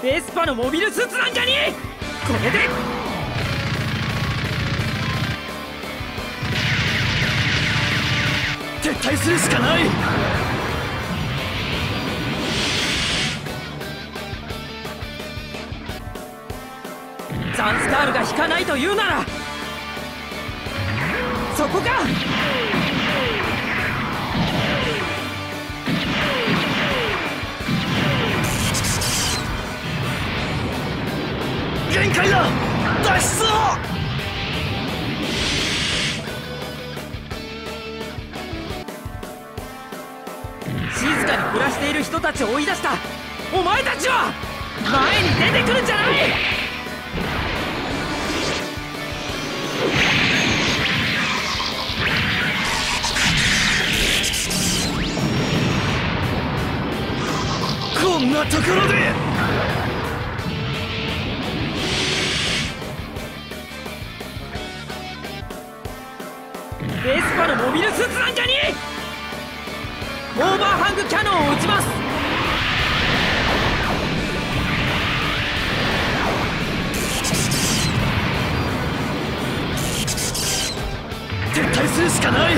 ベスパのモビルスーツなんじゃねえ。これで撤退するしかない。ザンスタールが引かないというならそこか。限界だ。脱出を。静かに暮らしている人たちを追い出した。お前たちは前に出てくるんじゃない。こんなところでベスパのモビルスーツなんじゃに。オーバーハングキャノンを撃ちます。撤退するしかない。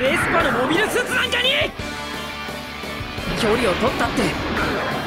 ベスパのモビルスーツなんじゃに。距離を取ったって